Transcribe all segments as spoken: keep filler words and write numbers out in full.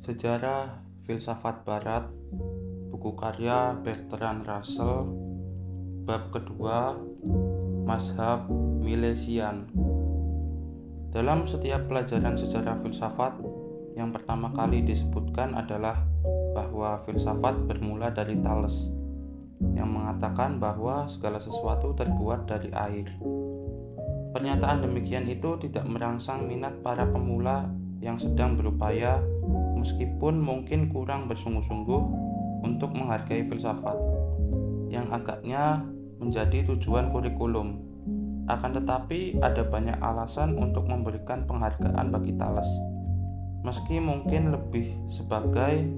Sejarah Filsafat Barat, buku karya Bertrand Russell, bab kedua, Mazhab Milesian. Dalam setiap pelajaran sejarah filsafat, yang pertama kali disebutkan adalah bahwa filsafat bermula dari Thales, yang mengatakan bahwa segala sesuatu terbuat dari air. Pernyataan demikian itu tidak merangsang minat para pemula yang sedang berupaya, meskipun mungkin kurang bersungguh-sungguh, untuk menghargai filsafat, yang agaknya menjadi tujuan kurikulum. Akan tetapi, ada banyak alasan untuk memberikan penghargaan bagi Thales, meski mungkin lebih sebagai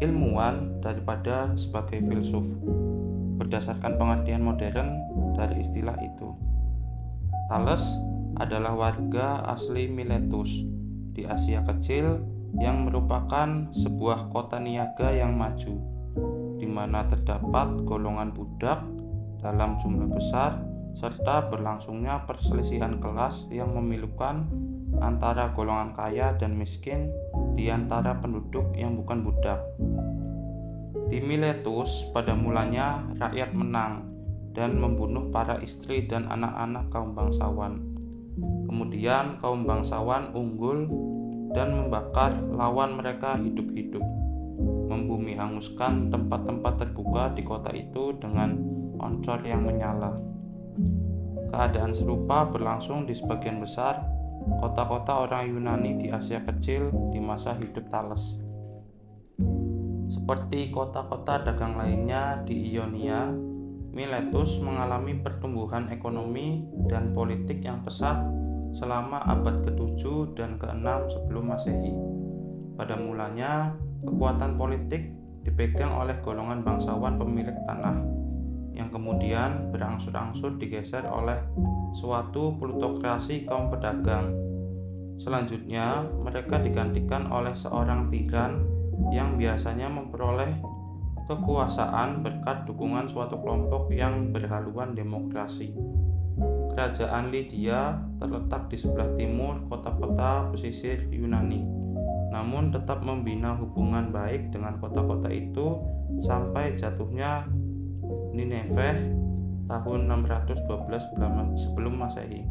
ilmuwan daripada sebagai filsuf, berdasarkan pengertian modern dari istilah itu. Thales adalah warga asli Miletus di Asia Kecil yang merupakan sebuah kota niaga yang maju, di mana terdapat golongan budak dalam jumlah besar serta berlangsungnya perselisihan kelas yang memilukan antara golongan kaya dan miskin di antara penduduk yang bukan budak. Di Miletus, pada mulanya rakyat menang dan membunuh para istri dan anak-anak kaum bangsawan. Kemudian kaum bangsawan unggul dan membakar lawan mereka hidup-hidup, membumi hanguskan tempat-tempat terbuka di kota itu dengan oncor yang menyala. Keadaan serupa berlangsung di sebagian besar kota-kota orang Yunani di Asia Kecil di masa hidup Thales. Seperti kota-kota dagang lainnya di Ionia, Miletus mengalami pertumbuhan ekonomi dan politik yang pesat selama abad ketujuh dan keenam sebelum Masehi. Pada mulanya, kekuatan politik dipegang oleh golongan bangsawan pemilik tanah, yang kemudian berangsur-angsur digeser oleh suatu plutokrasi kaum pedagang. Selanjutnya, mereka digantikan oleh seorang tiran yang biasanya memperoleh kekuasaan berkat dukungan suatu kelompok yang berhaluan demokrasi. Kerajaan Lydia terletak di sebelah timur kota-kota pesisir Yunani, namun tetap membina hubungan baik dengan kota-kota itu sampai jatuhnya Nineveh tahun enam ratus dua belas sebelum Masehi.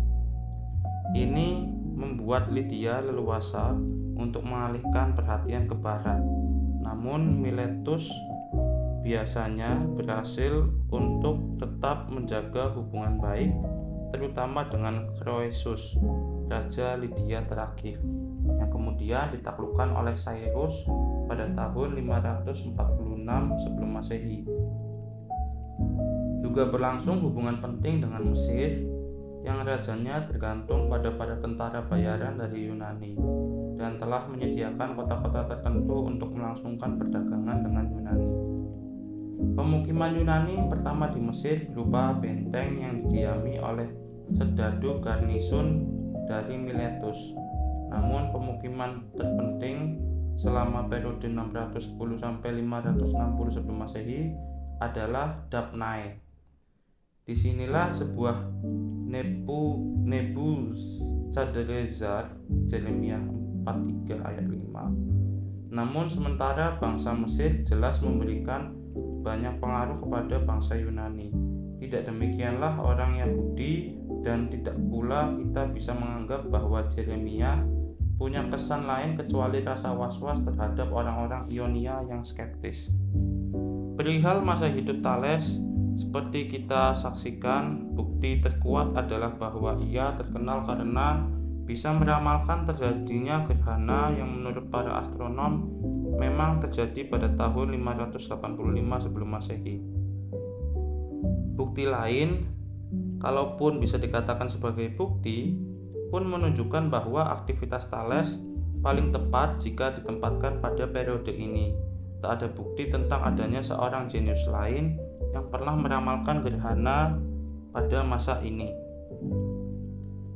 Ini membuat Lydia leluasa untuk mengalihkan perhatian ke barat. Namun Miletus biasanya berhasil untuk tetap menjaga hubungan baik, terutama dengan Kroesus, Raja Lydia terakhir, yang kemudian ditaklukkan oleh Cyrus pada tahun lima ratus empat puluh enam sebelum Masehi. Juga berlangsung hubungan penting dengan Mesir, yang rajanya tergantung pada para tentara bayaran dari Yunani, dan telah menyediakan kota-kota tertentu untuk melangsungkan perdagangan dengan Yunani. Pemukiman Yunani pertama di Mesir berupa benteng yang didiami oleh serdadu garnisun dari Miletus. Namun pemukiman terpenting selama periode enam ratus sepuluh sampai lima ratus enam puluh sebelum Masehi adalah Daphnai. Disinilah sebuah Nebu Nebukadnezar, Yeremia empat puluh tiga ayat lima. Namun sementara bangsa Mesir jelas memberikan banyak pengaruh kepada bangsa Yunani. Tidak demikianlah orang Yahudi, dan tidak pula kita bisa menganggap bahwa Yeremia punya kesan lain kecuali rasa was-was terhadap orang-orang Ionia yang skeptis. Perihal masa hidup Thales, seperti kita saksikan, bukti terkuat adalah bahwa ia terkenal karena bisa meramalkan terjadinya gerhana yang menurut para astronom memang terjadi pada tahun lima ratus delapan puluh lima sebelum Masehi. Bukti lain, kalaupun bisa dikatakan sebagai bukti, pun menunjukkan bahwa aktivitas Thales paling tepat jika ditempatkan pada periode ini. Tak ada bukti tentang adanya seorang jenius lain yang pernah meramalkan gerhana pada masa ini.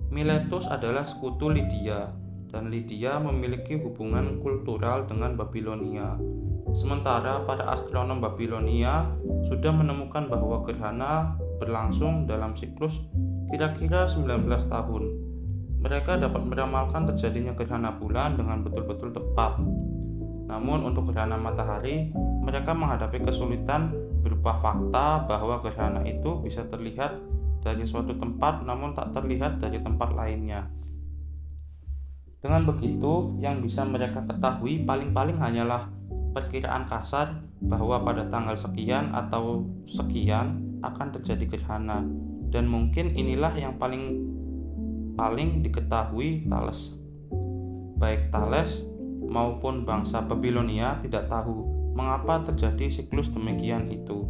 Miletus adalah sekutu Lydia, dan Lydia memiliki hubungan kultural dengan Babilonia. Sementara para astronom Babilonia sudah menemukan bahwa gerhana berlangsung dalam siklus kira-kira sembilan belas tahun. Mereka dapat meramalkan terjadinya gerhana bulan dengan betul-betul tepat. Namun untuk gerhana matahari, mereka menghadapi kesulitan berupa fakta bahwa gerhana itu bisa terlihat dari suatu tempat namun tak terlihat dari tempat lainnya. Dengan begitu, yang bisa mereka ketahui paling-paling hanyalah perkiraan kasar bahwa pada tanggal sekian atau sekian akan terjadi gerhana, dan mungkin inilah yang paling paling diketahui Thales. Baik Thales maupun bangsa Babilonia tidak tahu mengapa terjadi siklus demikian itu.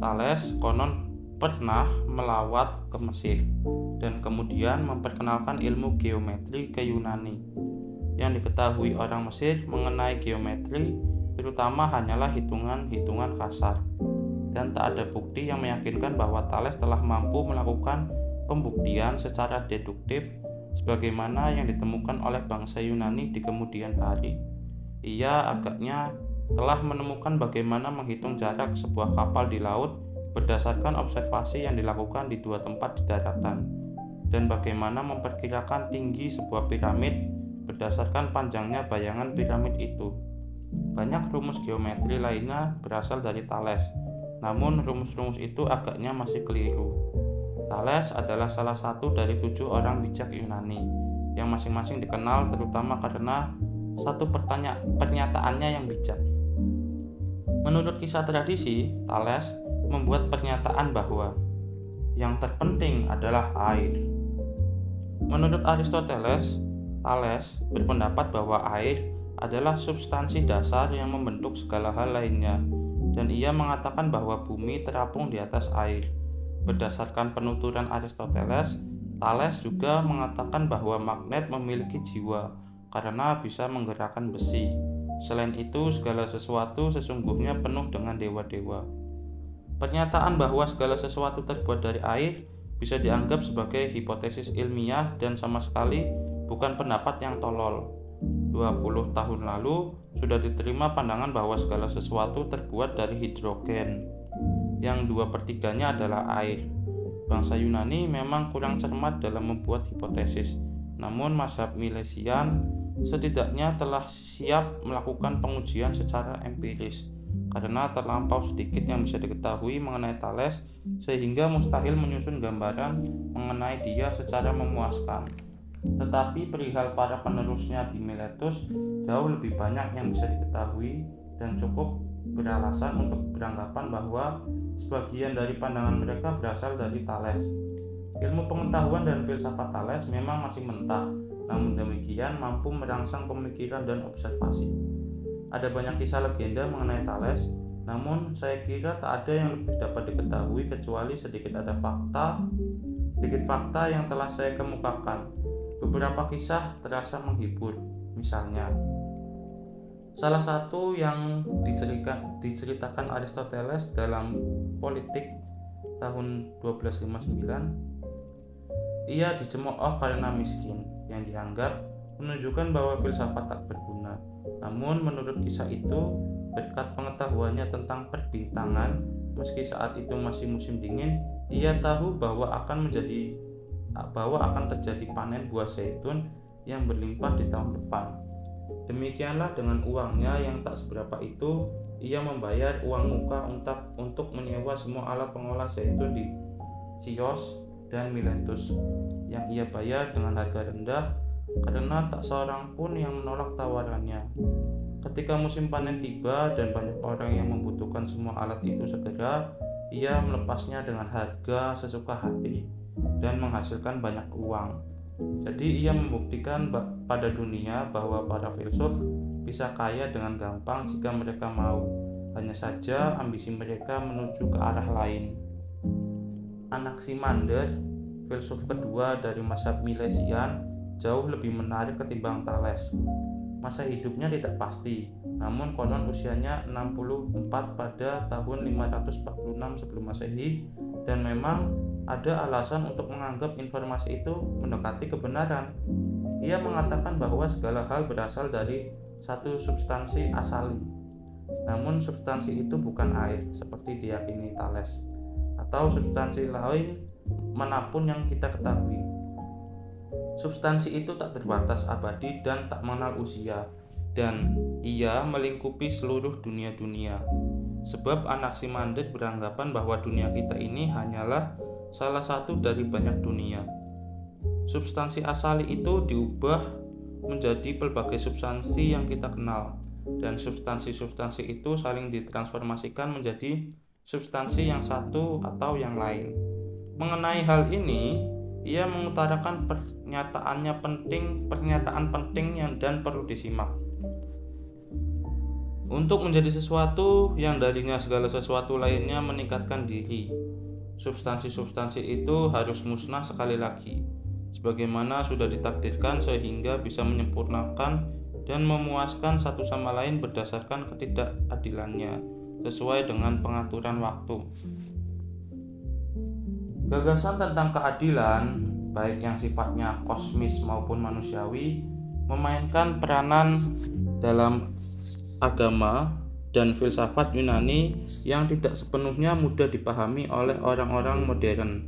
Thales konon pernah melawat ke Mesir dan kemudian memperkenalkan ilmu geometri ke Yunani. Yang diketahui orang Mesir mengenai geometri terutama hanyalah hitungan-hitungan kasar, dan tak ada bukti yang meyakinkan bahwa Thales telah mampu melakukan pembuktian secara deduktif sebagaimana yang ditemukan oleh bangsa Yunani di kemudian hari. Ia agaknya telah menemukan bagaimana menghitung jarak sebuah kapal di laut berdasarkan observasi yang dilakukan di dua tempat di daratan, dan bagaimana memperkirakan tinggi sebuah piramid berdasarkan panjangnya bayangan piramid itu. Banyak rumus geometri lainnya berasal dari Thales, namun rumus-rumus itu agaknya masih keliru. Thales adalah salah satu dari tujuh orang bijak Yunani yang masing-masing dikenal terutama karena satu pertanya- pernyataannya yang bijak. Menurut kisah tradisi, Thales membuat pernyataan bahwa yang terpenting adalah air. Menurut Aristoteles, Thales berpendapat bahwa air adalah substansi dasar yang membentuk segala hal lainnya, dan ia mengatakan bahwa bumi terapung di atas air. Berdasarkan penuturan Aristoteles, Thales juga mengatakan bahwa magnet memiliki jiwa karena bisa menggerakkan besi. Selain itu, segala sesuatu sesungguhnya penuh dengan dewa-dewa. Pernyataan bahwa segala sesuatu terbuat dari air bisa dianggap sebagai hipotesis ilmiah dan sama sekali bukan pendapat yang tolol. dua puluh tahun lalu sudah diterima pandangan bahwa segala sesuatu terbuat dari hidrogen, yang dua per tiganya adalah air. Bangsa Yunani memang kurang cermat dalam membuat hipotesis, namun mazhab Milesian setidaknya telah siap melakukan pengujian secara empiris, karena terlampau sedikit yang bisa diketahui mengenai Thales sehingga mustahil menyusun gambaran mengenai dia secara memuaskan. Tetapi perihal para penerusnya di Miletus jauh lebih banyak yang bisa diketahui dan cukup beralasan untuk beranggapan bahwa sebagian dari pandangan mereka berasal dari Thales. Ilmu pengetahuan dan filsafat Thales memang masih mentah, namun demikian mampu merangsang pemikiran dan observasi. Ada banyak kisah legenda mengenai Thales, namun saya kira tak ada yang lebih dapat diketahui kecuali sedikit ada fakta, sedikit fakta yang telah saya kemukakan. Beberapa kisah terasa menghibur, misalnya salah satu yang diceritakan, diceritakan Aristoteles dalam Politik tahun dua belas lima puluh sembilan. Ia dicemooh karena miskin, yang dianggap menunjukkan bahwa filsafat tak berguna. Namun menurut kisah itu, berkat pengetahuannya tentang perbintangan, meski saat itu masih musim dingin, ia tahu bahwa akan menjadi bahwa akan terjadi panen buah zaitun yang berlimpah di tahun depan. Demikianlah dengan uangnya yang tak seberapa itu, ia membayar uang muka untuk menyewa semua alat pengolah zaitun di Sios dan Miletus, yang ia bayar dengan harga rendah karena tak seorang pun yang menolak tawarannya. Ketika musim panen tiba dan banyak orang yang membutuhkan semua alat itu segera, ia melepasnya dengan harga sesuka hati dan menghasilkan banyak uang. Jadi ia membuktikan pada dunia bahwa para filsuf bisa kaya dengan gampang jika mereka mau. Hanya saja ambisi mereka menuju ke arah lain. Anaximander, filsuf kedua dari mazhab Milesian, jauh lebih menarik ketimbang Thales. Masa hidupnya tidak pasti, namun konon usianya enam puluh empat pada tahun lima ratus empat puluh enam sebelum Masehi, dan memang ada alasan untuk menganggap informasi itu mendekati kebenaran. Ia mengatakan bahwa segala hal berasal dari satu substansi asali. Namun substansi itu bukan air seperti diyakini Thales, atau substansi lain manapun yang kita ketahui. Substansi itu tak terbatas, abadi, dan tak mengenal usia. Dan Ia melingkupi seluruh dunia-dunia. Sebab Anaximander beranggapan bahwa dunia kita ini hanyalah salah satu dari banyak dunia. Substansi asali itu diubah menjadi pelbagai substansi yang kita kenal, dan substansi-substansi itu saling ditransformasikan menjadi substansi yang satu atau yang lain. Mengenai hal ini, ia mengutarakan pernyataannya penting, pernyataan penting yang dan perlu disimak. Untuk menjadi sesuatu yang darinya segala sesuatu lainnya meningkatkan diri, substansi-substansi itu harus musnah sekali lagi, sebagaimana sudah ditakdirkan, sehingga bisa menyempurnakan dan memuaskan satu sama lain berdasarkan ketidakadilannya sesuai dengan pengaturan waktu. Gagasan tentang keadilan, baik yang sifatnya kosmis maupun manusiawi, memainkan peranan dalam agama dan filsafat Yunani yang tidak sepenuhnya mudah dipahami oleh orang-orang modern.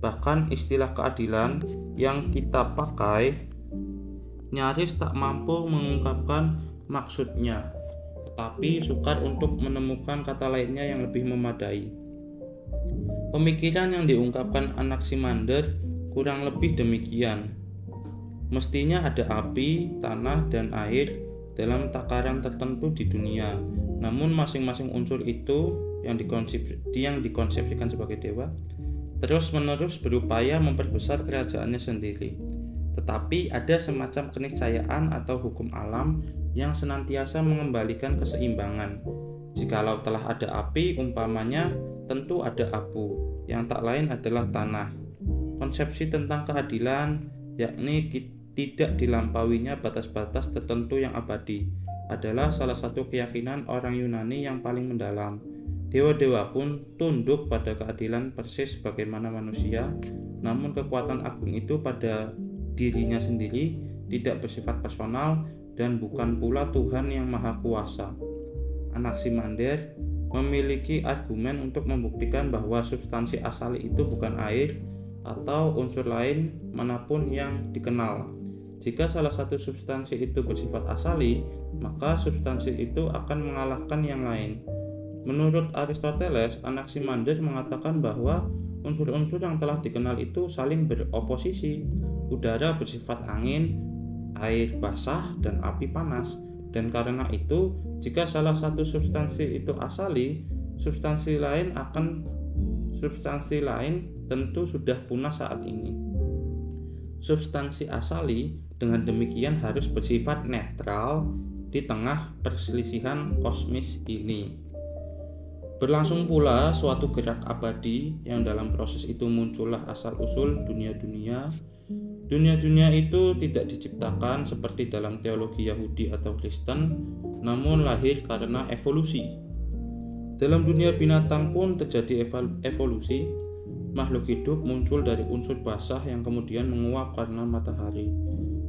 Bahkan istilah keadilan yang kita pakai nyaris tak mampu mengungkapkan maksudnya, tetapi sukar untuk menemukan kata lainnya yang lebih memadai. Pemikiran yang diungkapkan Anaximander kurang lebih demikian. Mestinya ada api, tanah, dan air dalam takaran tertentu di dunia. Namun masing-masing unsur itu yang, dikonsep- yang dikonsepsikan sebagai dewa terus-menerus berupaya memperbesar kerajaannya sendiri. Tetapi ada semacam keniscayaan atau hukum alam yang senantiasa mengembalikan keseimbangan. Jikalau telah ada api, umpamanya, tentu ada abu, yang tak lain adalah tanah. Konsepsi tentang keadilan, yakni tidak dilampauinya batas-batas tertentu yang abadi, adalah salah satu keyakinan orang Yunani yang paling mendalam. Dewa-dewa pun tunduk pada keadilan persis sebagaimana manusia, namun kekuatan agung itu pada dirinya sendiri tidak bersifat personal dan bukan pula Tuhan yang maha kuasa. Anaximander memiliki argumen untuk membuktikan bahwa substansi asali itu bukan air atau unsur lain manapun yang dikenal. Jika salah satu substansi itu bersifat asali, maka substansi itu akan mengalahkan yang lain. Menurut Aristoteles, Anaximander mengatakan bahwa unsur-unsur yang telah dikenal itu saling beroposisi. Udara bersifat angin, air basah, dan api panas. Dan karena itu, jika salah satu substansi itu asali, substansi lain akan substansi lain tentu sudah punah saat ini. Substansi asali dengan demikian harus bersifat netral di tengah perselisihan kosmis ini. Berlangsung pula suatu gerak abadi yang dalam proses itu muncullah asal-usul dunia-dunia. Dunia-dunia itu tidak diciptakan seperti dalam teologi Yahudi atau Kristen, namun lahir karena evolusi. Dalam dunia binatang pun terjadi evolusi. Makhluk hidup muncul dari unsur basah yang kemudian menguap karena matahari.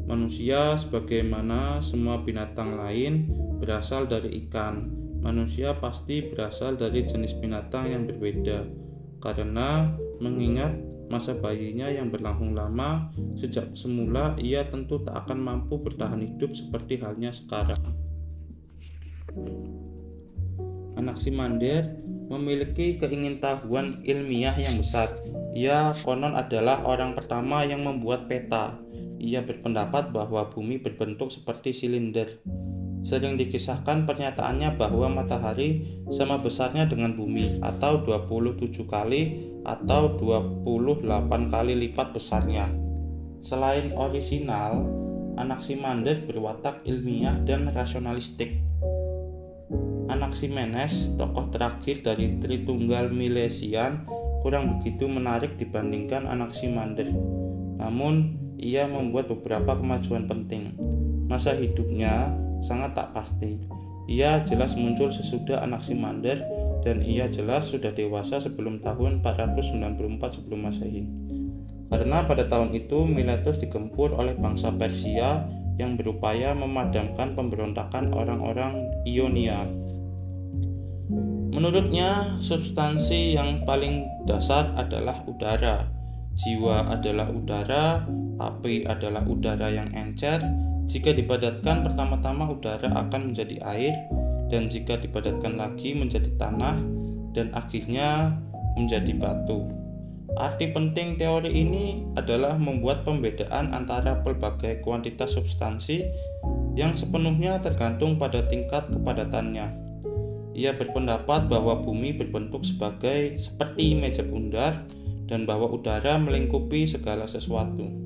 Manusia, sebagaimana semua binatang lain, berasal dari ikan. Manusia pasti berasal dari jenis binatang yang berbeda, karena mengingat masa bayinya yang berlangsung lama, sejak semula ia tentu tak akan mampu bertahan hidup seperti halnya sekarang. Anaximander memiliki keingintahuan ilmiah yang besar. Ia konon adalah orang pertama yang membuat peta. Ia berpendapat bahwa bumi berbentuk seperti silinder. Sering dikisahkan pernyataannya bahwa matahari sama besarnya dengan bumi atau dua puluh tujuh kali atau dua puluh delapan kali lipat besarnya. Selain orisinal, Anaximander berwatak ilmiah dan rasionalistik. Anaximenes, tokoh terakhir dari Tritunggal Milesian, kurang begitu menarik dibandingkan Anaximander. Namun, ia membuat beberapa kemajuan penting. Masa hidupnya sangat tak pasti. Ia jelas muncul sesudah Anaximander dan ia jelas sudah dewasa sebelum tahun empat ratus sembilan puluh empat sebelum Masehi. Karena pada tahun itu Miletus digempur oleh bangsa Persia yang berupaya memadamkan pemberontakan orang-orang Ionia. Menurutnya, substansi yang paling dasar adalah udara. Jiwa adalah udara, api adalah udara yang encer, Jika dipadatkan pertama-tama udara akan menjadi air, dan jika dipadatkan lagi menjadi tanah, dan akhirnya menjadi batu. Arti penting teori ini adalah membuat pembedaan antara pelbagai kuantitas substansi yang sepenuhnya tergantung pada tingkat kepadatannya. Ia berpendapat bahwa bumi berbentuk sebagai seperti meja bundar dan bahwa udara melingkupi segala sesuatu.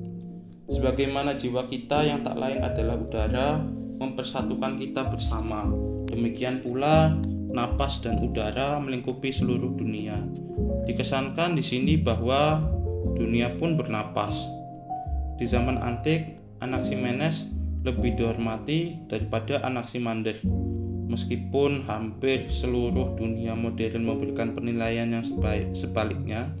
Sebagaimana jiwa kita yang tak lain adalah udara mempersatukan kita bersama. Demikian pula napas dan udara melingkupi seluruh dunia. Dikesankan di sini bahwa dunia pun bernapas. Di zaman antik, Anaximenes lebih dihormati daripada Anaximander. Meskipun hampir seluruh dunia modern memberikan penilaian yang sebaliknya,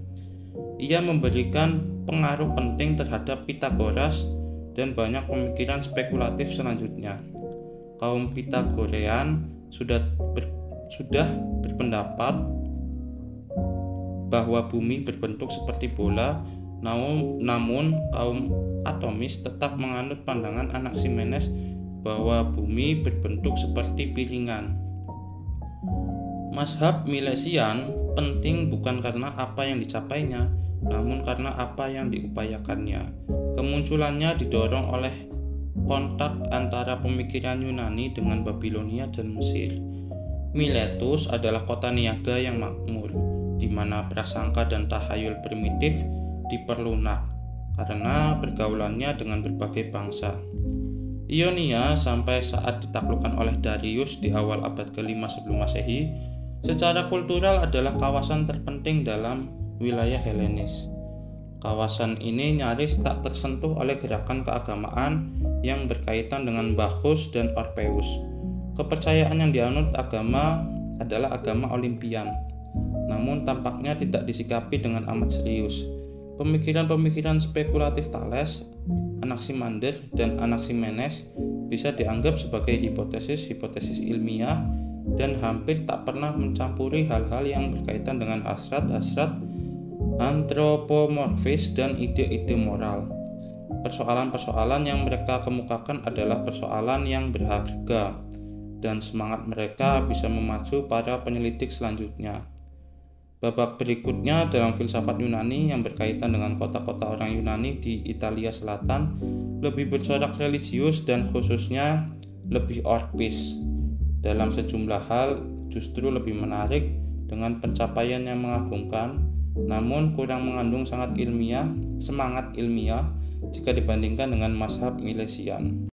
ia memberikan pengaruh penting terhadap Pitagoras dan banyak pemikiran spekulatif selanjutnya. Kaum Pitagorean sudah, ber, sudah berpendapat bahwa bumi berbentuk seperti bola, namun, namun kaum atomis tetap menganut pandangan Anaximenes bahwa bumi berbentuk seperti piringan. Mazhab Milesian penting bukan karena apa yang dicapainya, namun karena apa yang diupayakannya. Kemunculannya didorong oleh kontak antara pemikiran Yunani dengan Babilonia dan Mesir. Miletus adalah kota niaga yang makmur, di mana prasangka dan tahayul primitif diperlunak karena pergaulannya dengan berbagai bangsa. Ionia sampai saat ditaklukkan oleh Darius di awal abad kelima sebelum Masehi, secara kultural adalah kawasan terpenting dalam wilayah Helenis. Kawasan ini nyaris tak tersentuh oleh gerakan keagamaan yang berkaitan dengan Bacchus dan Orpheus. Kepercayaan yang dianut agama adalah agama Olimpian, namun tampaknya tidak disikapi dengan amat serius. Pemikiran-pemikiran spekulatif Thales, Anaximander, dan Anaximenes bisa dianggap sebagai hipotesis-hipotesis ilmiah dan hampir tak pernah mencampuri hal-hal yang berkaitan dengan hasrat-hasrat antropomorfis dan ide-ide moral. Persoalan-persoalan yang mereka kemukakan adalah persoalan yang berharga, dan semangat mereka bisa memacu para penyelidik selanjutnya. Babak berikutnya dalam filsafat Yunani yang berkaitan dengan kota-kota orang Yunani di Italia Selatan lebih bercorak religius dan khususnya lebih orpis. Dalam sejumlah hal justru lebih menarik dengan pencapaian yang mengagumkan, namun kurang mengandung sangat ilmiah, semangat ilmiah jika dibandingkan dengan mazhab Milesian.